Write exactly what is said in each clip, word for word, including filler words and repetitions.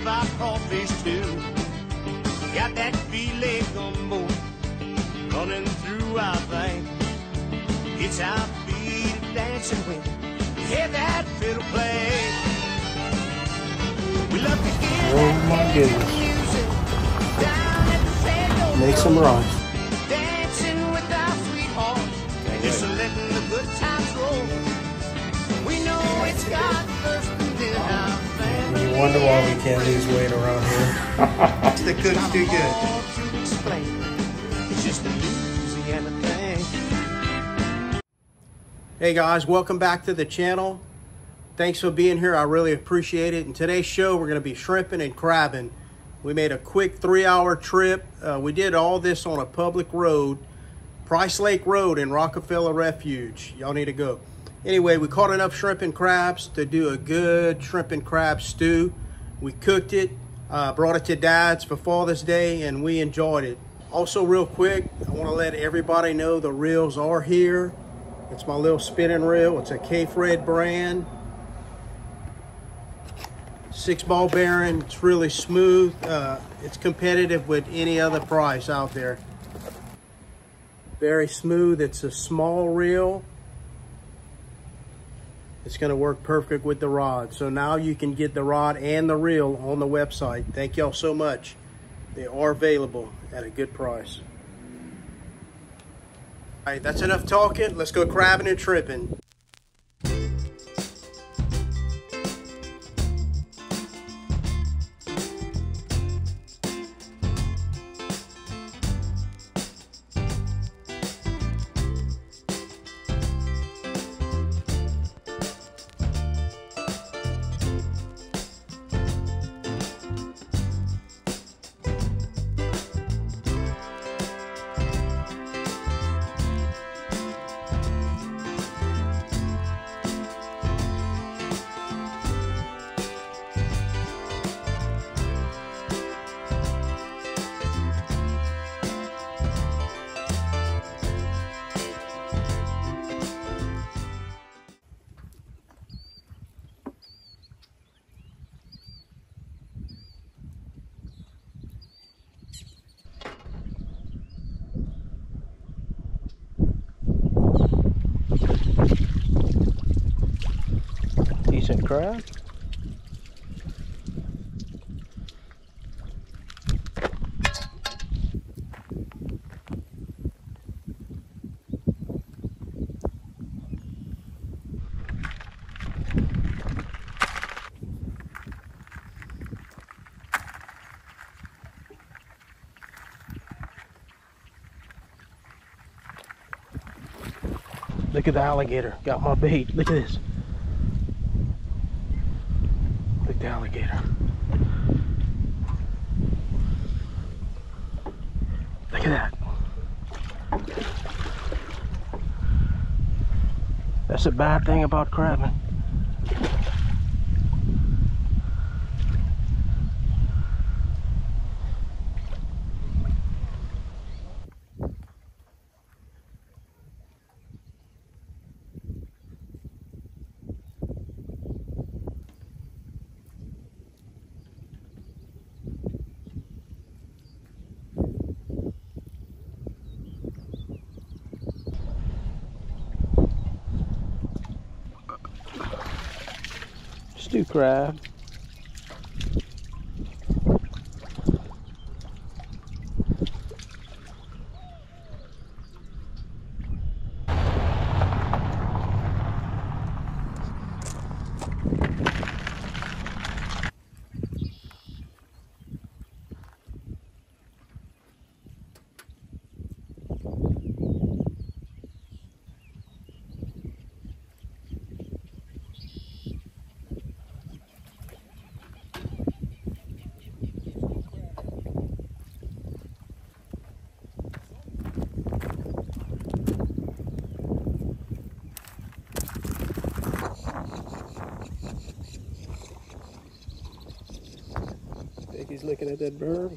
serve our coffees too. Got that filet gumbo running through our veins. It's our feet dancing when we hear that fiddle play. We love to hear oh that music down at the Sando. Make some rhyme. Dancing with our sweethearts, just letting the good times roll. We know it's God's first. You wonder why we can't lose weight around here. The cook's too good. It's just a Louisiana thing. Hey guys, welcome back to the channel. Thanks for being here. I really appreciate it. In today's show, we're going to be shrimping and crabbing. We made a quick three-hour trip. Uh, we did all this on a public road, Price Lake Road in Rockefeller Refuge. Y'all need to go. Anyway, we caught enough shrimp and crabs to do a good shrimp and crab stew. We cooked it, uh, brought it to Dad's for Father's Day, and we enjoyed it. Also, real quick, I want to let everybody know the reels are here. It's my little spinning reel. It's a K-Fred brand. Six ball bearing. It's really smooth. Uh, it's competitive with any other price out there. Very smooth. It's a small reel. It's going to work perfect with the rod. So now you can get the rod and the reel on the website. Thank y'all so much. They are available at a good price. All right, that's enough talking. Let's go crabbing and shrimping. Decent crab. Look at the alligator. Got my bait. Look at this. Look at the alligator. Look at that. That's a bad thing about crabbing. Stew crab. He's looking at that berm.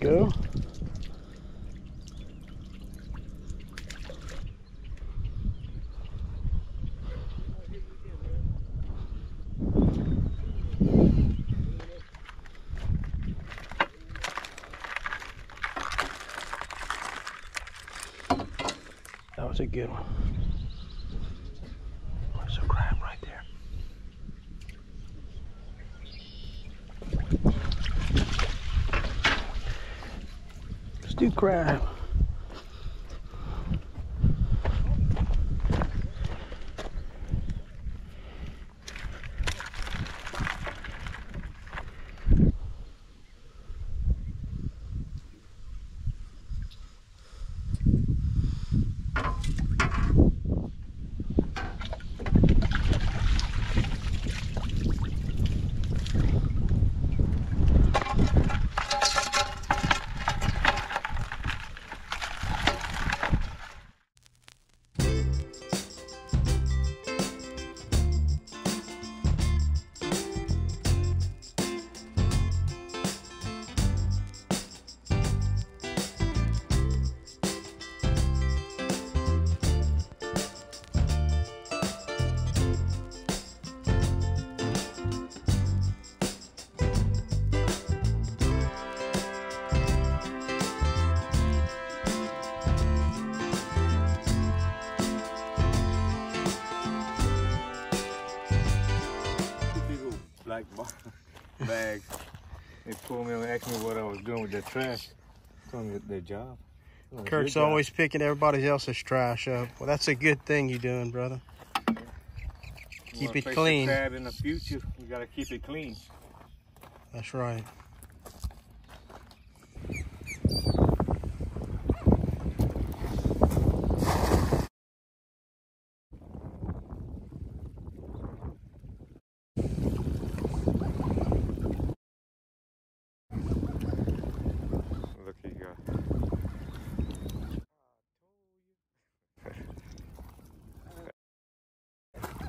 go. That was a good one. There's a crab right there. Let's do crab. Bags. They pulled me and asked me what I was doing with their trash. Told me their job. Kirk's always job. Picking everybody else's trash up. Well, that's a good thing you're doing, brother. Yeah. Keep it clean. In the future, we gotta keep it clean. That's right.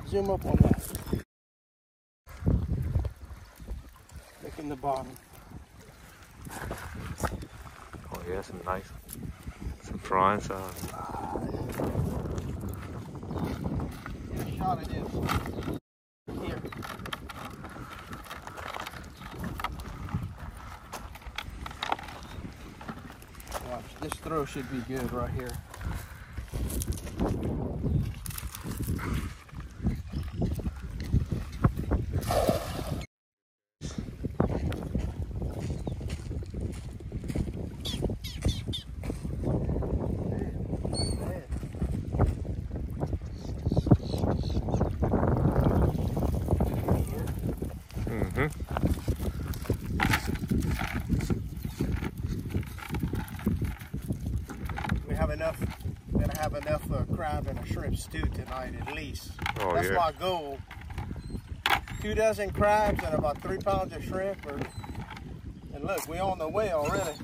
Zoom up on that. Look in the bottom. Oh yeah, some nice, some frying sauce. Ah, yeah. Get a shot of this. Here. Watch, this throw should be good right here. Enough for a crab and a shrimp stew tonight at least. Oh, that's yeah. My goal. Two dozen crabs and about three pounds of shrimp. Or, and look, we're on the way already.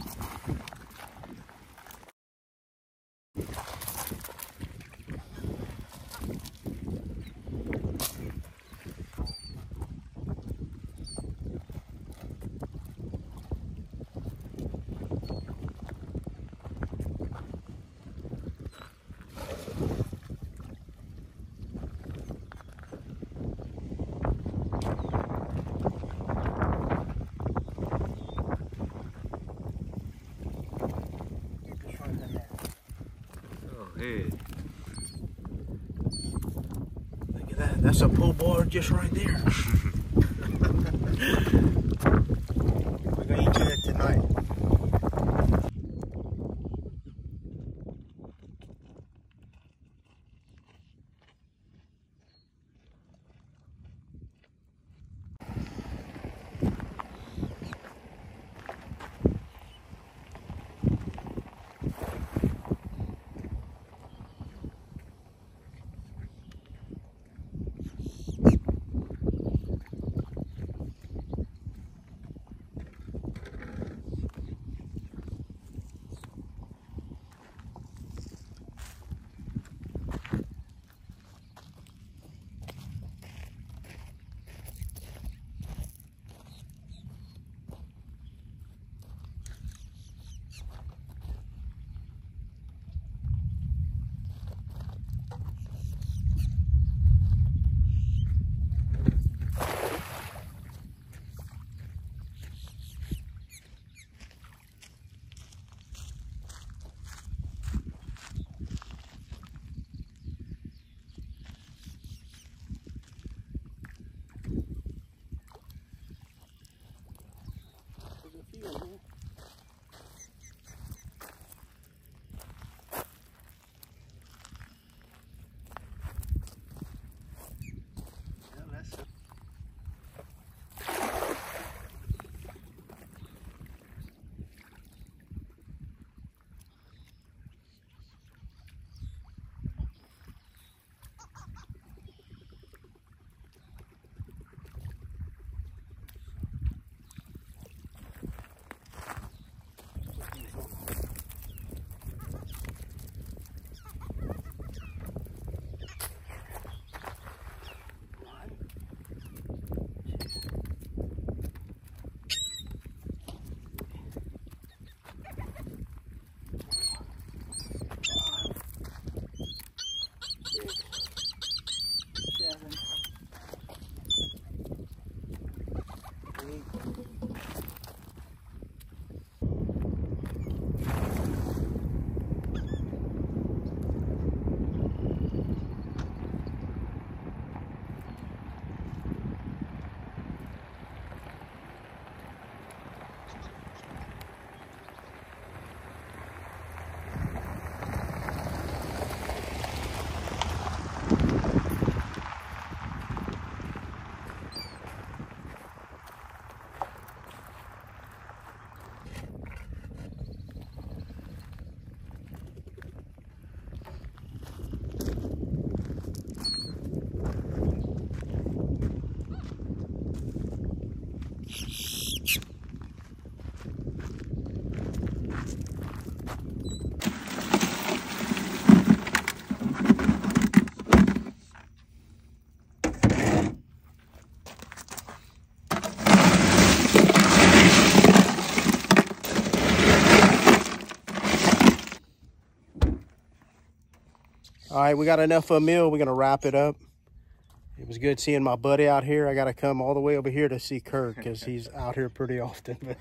Look at that, that's a pull bar just right there. We're gonna eat that tonight. All right, we got enough for a meal. We're gonna wrap it up. It was good seeing my buddy out here. I got to come all the way over here to see Kurt because he's out here pretty often. But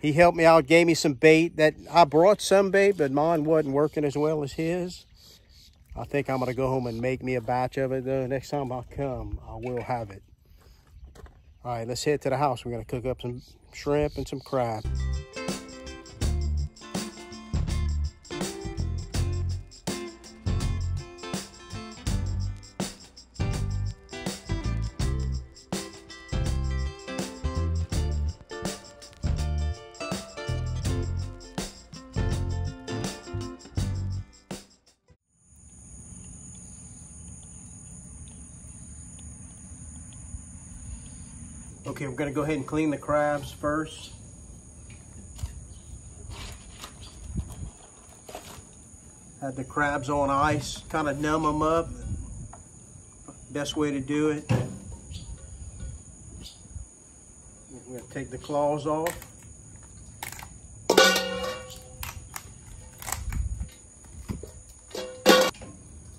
he helped me out, gave me some bait. That I brought some bait, but mine wasn't working as well as his. I think I'm going to go home and make me a batch of it, though. Next time I come, I will have it. All right, let's head to the house. We're going to cook up some shrimp and some crab. Okay, we're gonna go ahead and clean the crabs first. Had the crabs on ice, kind of numb them up. Best way to do it. We're gonna take the claws off.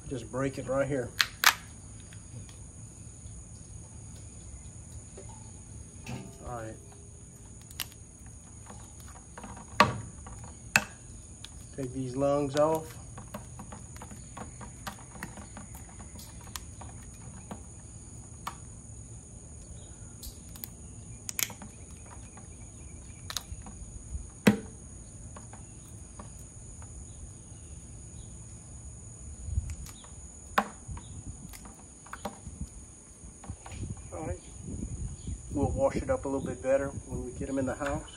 Just break it right here. All right. Take these lungs off. All right. We'll wash it up a little bit better when we get them in the house.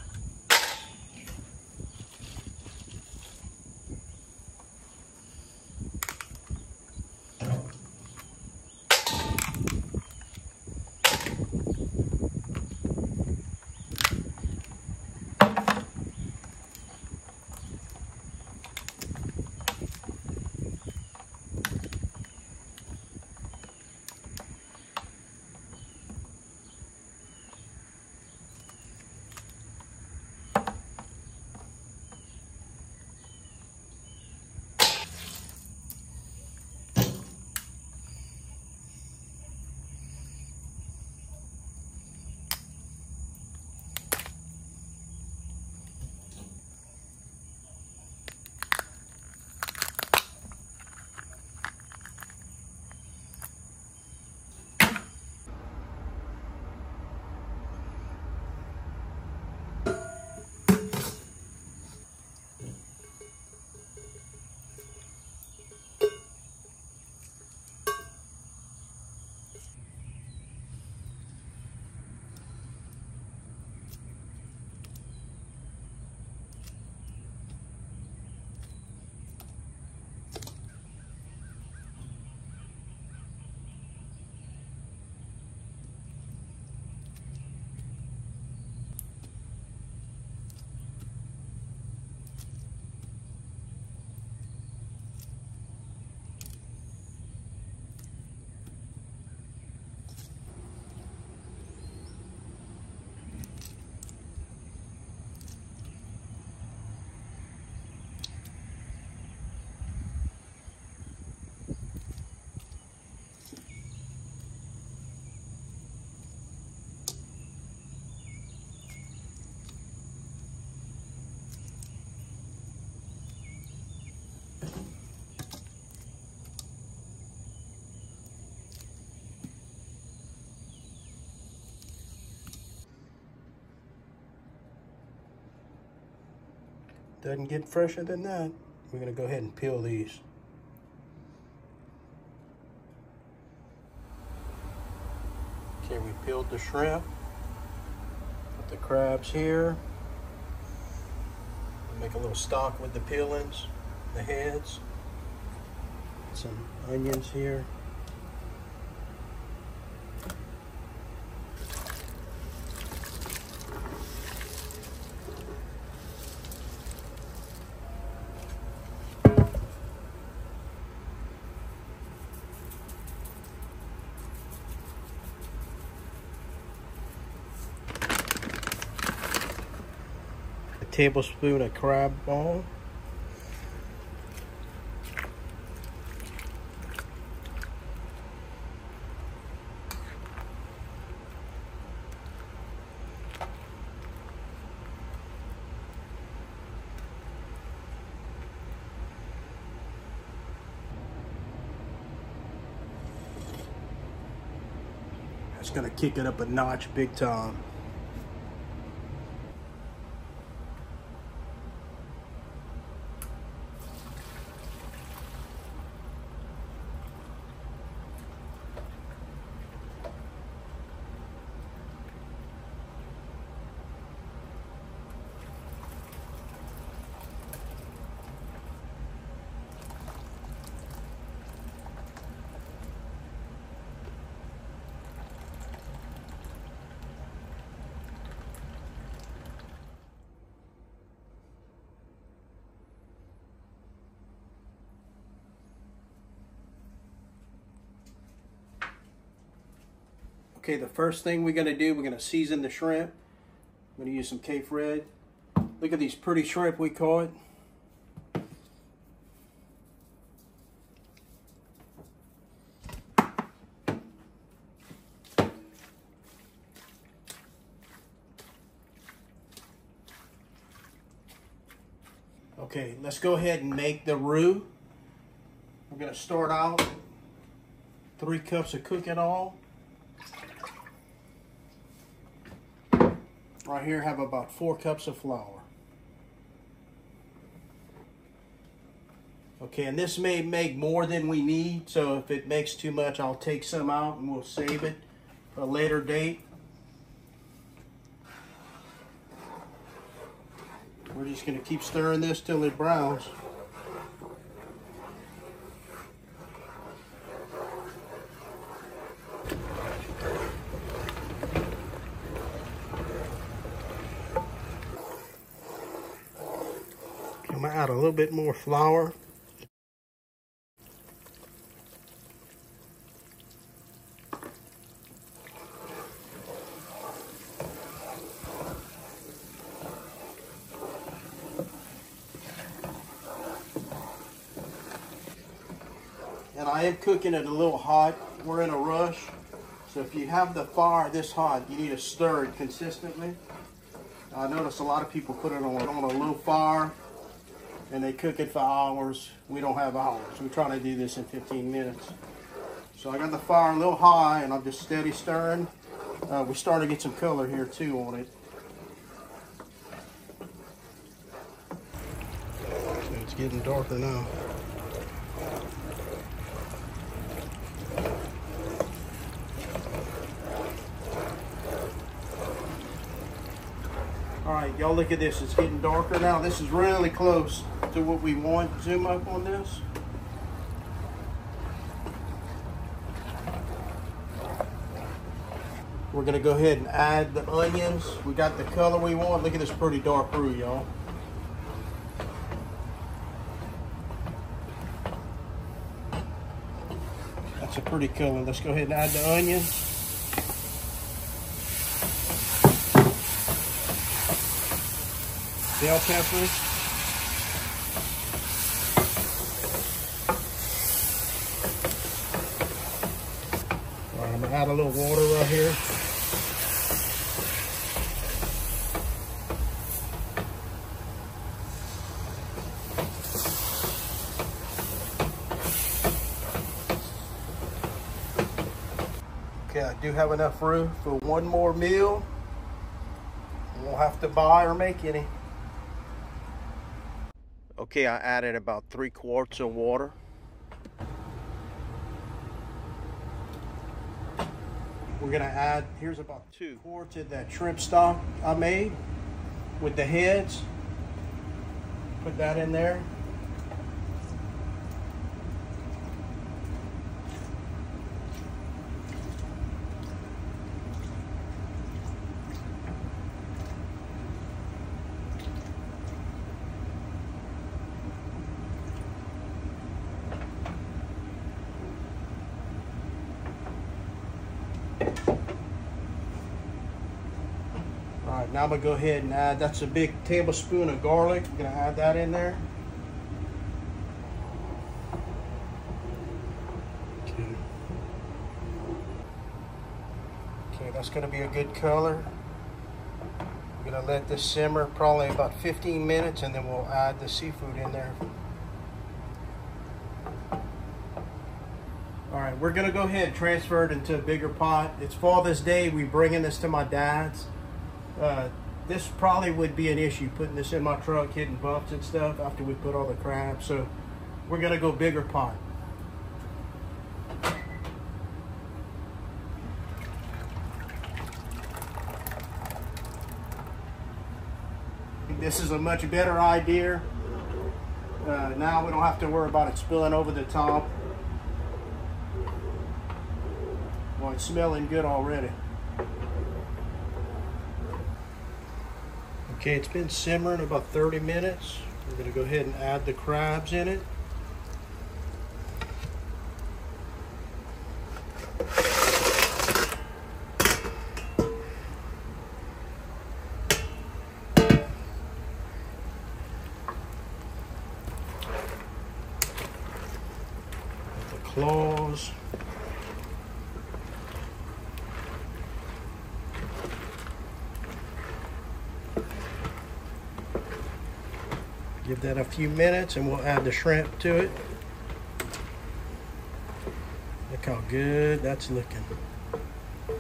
Doesn't get fresher than that. We're gonna go ahead and peel these. Okay, we peeled the shrimp. Put the crabs here. Make a little stock with the peelings, the heads. Some onions here. Tablespoon of crab ball. It's gonna kick it up a notch big time. Okay, the first thing we're going to do, we're going to season the shrimp. I'm going to use some K-Fred. Look at these pretty shrimp we caught. Okay, let's go ahead and make the roux. We're going to start out with three cups of cooking oil. Right here, have about four cups of flour. Okay, and this may make more than we need, so if it makes too much, I'll take some out and we'll save it for a later date. We're just going to keep stirring this till it browns. I'm gonna add a little bit more flour. And I am cooking it a little hot. We're in a rush. So if you have the fire this hot, you need to stir it consistently. I notice a lot of people put it on, on a low fire, and they cook it for hours. We don't have hours. We're trying to do this in fifteen minutes. So I got the fire a little high and I'm just steady stirring. Uh, we're starting to get some color here too on it. It's getting darker now. All right, y'all, look at this. It's getting darker now. This is really close to what we want. Zoom up on this. We're gonna go ahead and add the onions. We got the color we want. Look at this pretty dark roux, y'all. That's a pretty color. Let's go ahead and add the onions. Bell pepper. All right, I'm gonna add a little water right here. Okay, I do have enough roux for one more meal. We won't have to buy or make any. Okay, I added about three quarts of water. We're gonna add, here's about two quarts of that shrimp stock I made with the heads. Put that in there. Alright, now I'm going to go ahead and add, that's a big tablespoon of garlic. I'm going to add that in there. Okay, okay, that's going to be a good color. I'm going to let this simmer probably about fifteen minutes, and then we'll add the seafood in there. All right, we're gonna go ahead and transfer it into a bigger pot. It's Father's Day, we bringing this to my dad's. Uh, this probably would be an issue, putting this in my truck, hitting bumps and stuff after we put all the crabs. So we're gonna go bigger pot. This is a much better idea. Uh, now we don't have to worry about it spilling over the top. Well, it's smelling good already. Okay, it's been simmering about thirty minutes. We're gonna go ahead and add the crabs in it. Claws. Give that a few minutes and we'll add the shrimp to it. Look how good that's looking. Okay,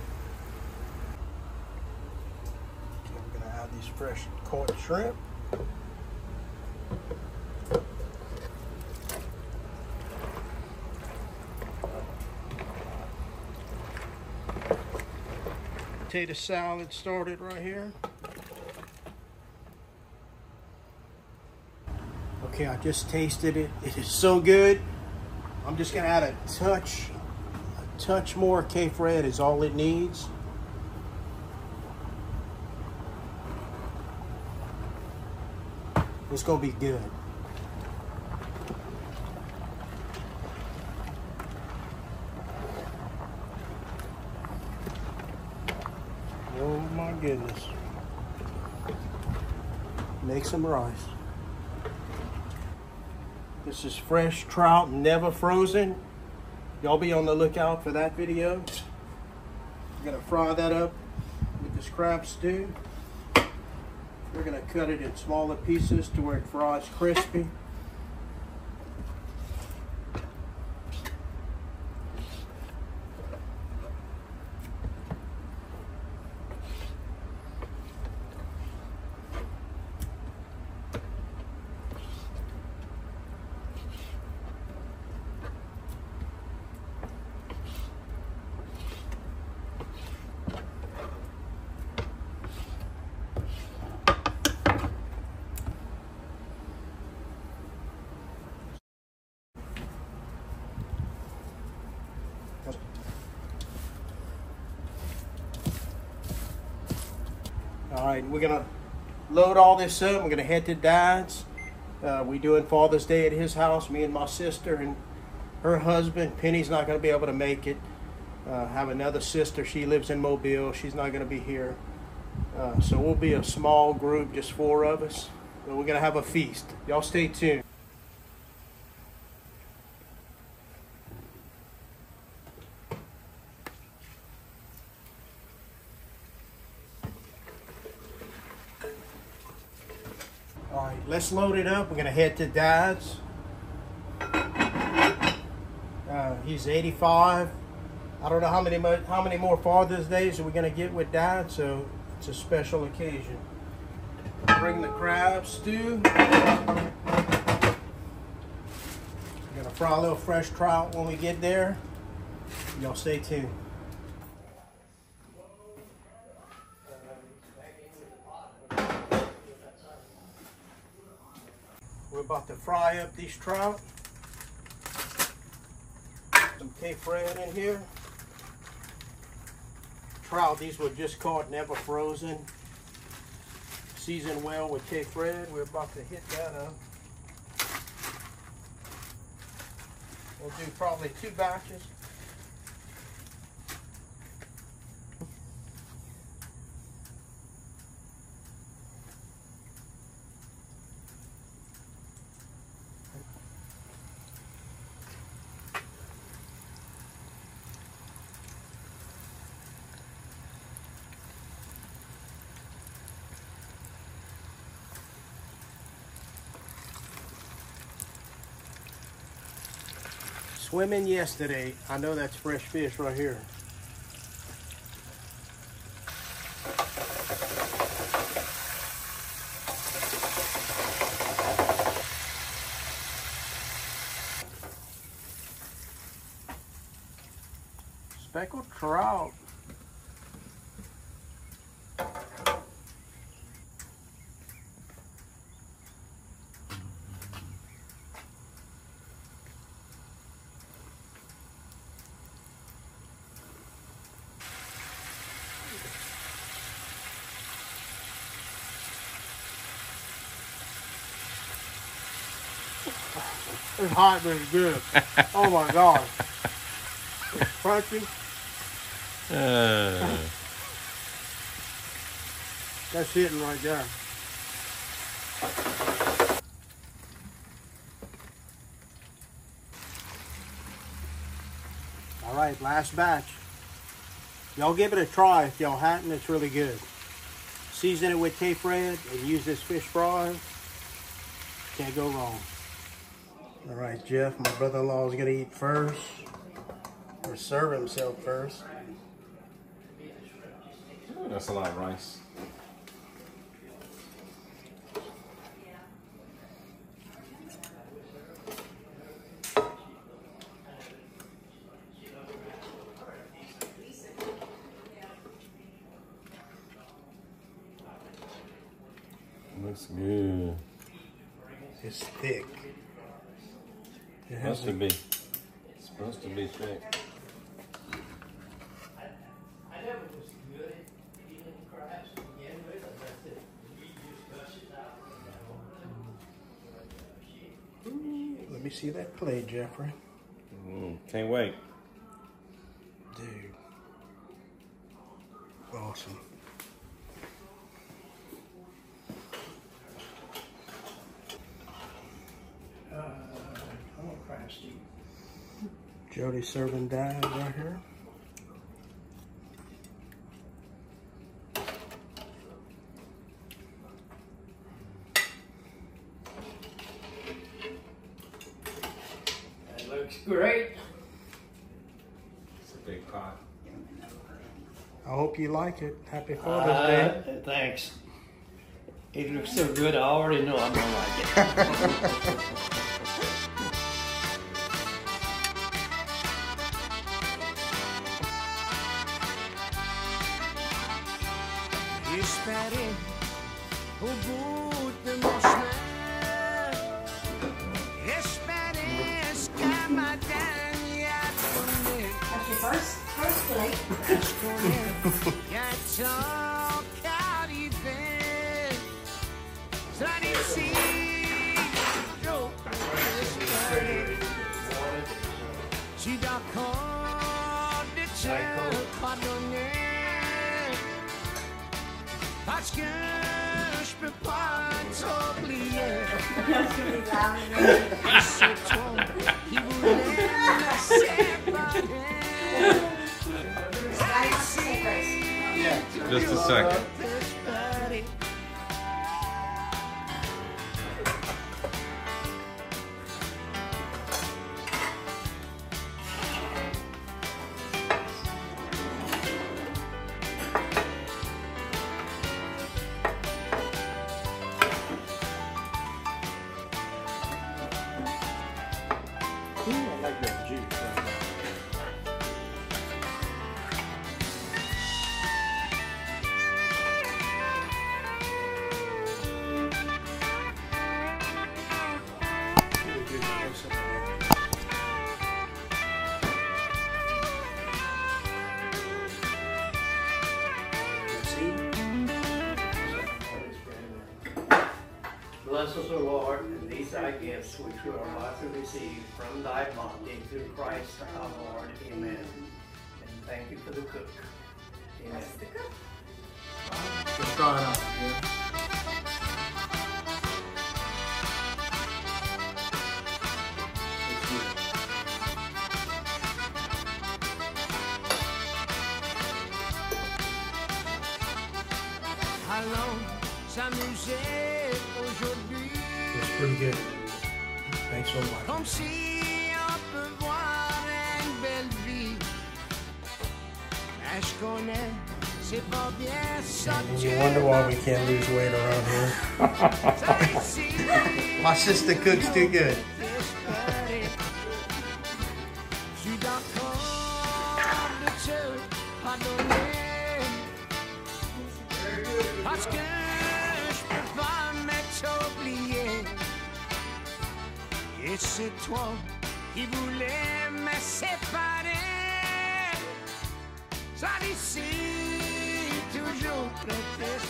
I'm gonna add these fresh caught shrimp. Potato salad started right here. Okay, I just tasted it. It is so good. I'm just gonna add a touch, a touch more K-Fred is all it needs. It's gonna be good. Oh my goodness. Make some rice. This is fresh trout, never frozen. Y'all be on the lookout for that video. I'm gonna fry that up with this crab stew. We're gonna cut it in smaller pieces to where it fries crispy. All right, we're gonna load all this up. We're gonna head to Dad's. Uh, we doing Father's Day at his house. Me and my sister and her husband. Penny's not gonna be able to make it. Uh, have another sister. She lives in Mobile. She's not gonna be here. Uh, so we'll be a small group, just four of us. But we're gonna have a feast. Y'all stay tuned. All right, let's load it up. We're gonna head to Dad's. Uh, he's eighty-five. I don't know how many how many more Father's Days are we gonna get with Dad, so it's a special occasion. Bring the crab stew. We're gonna fry a little fresh trout when we get there. Y'all stay tuned. We're about to fry up these trout. Some K-Fred in here. Trout, these were just caught, never frozen. Seasoned well with K-Fred. We're about to hit that up. We'll do probably two batches. swimming yesterday. I know that's fresh fish right here. Speckled trout. It's hot, but it's good. Oh my God. It's crunchy. Uh. That's hitting right there. All right, last batch. Y'all give it a try if y'all hadn't. It's really good. Season it with K-Fred and use this fish fry. Can't go wrong. All right, Jeff, my brother-in-law is gonna eat first, or serve himself first. Ooh, that's a lot of rice. Looks good. It's thick. It has supposed to be. It's supposed to be thick. Ooh, let me see that play, Jeffrey. Mm, can't wait. Dude. Awesome. Jody serving dive right here. That looks great. It's a big pot. I hope you like it. Happy Father's uh, Day. Thanks. It looks so good, I already know I'm gonna like it. Ispäri obudne možná, ispäri skamadán já tome. After first, first plate. Já čokali ven, tradici. No, ispäri. Si dákon de čel padoně. Parce que je peux pas t'oublier. Et c'est toi qui voulais la séparer. Just a second. Bless us, O Lord, and these thy gifts which we are about to receive from thy bounty through Christ our Lord. Amen. And thank you for the cook. Amen. That's the cook. Let's try it out. Yeah. That's pretty good. Thanks so much. You wonder why we can't lose weight around here. My sister cooks too good. C'est toi qui voulais me séparer. Ça d'ici toujours prêté.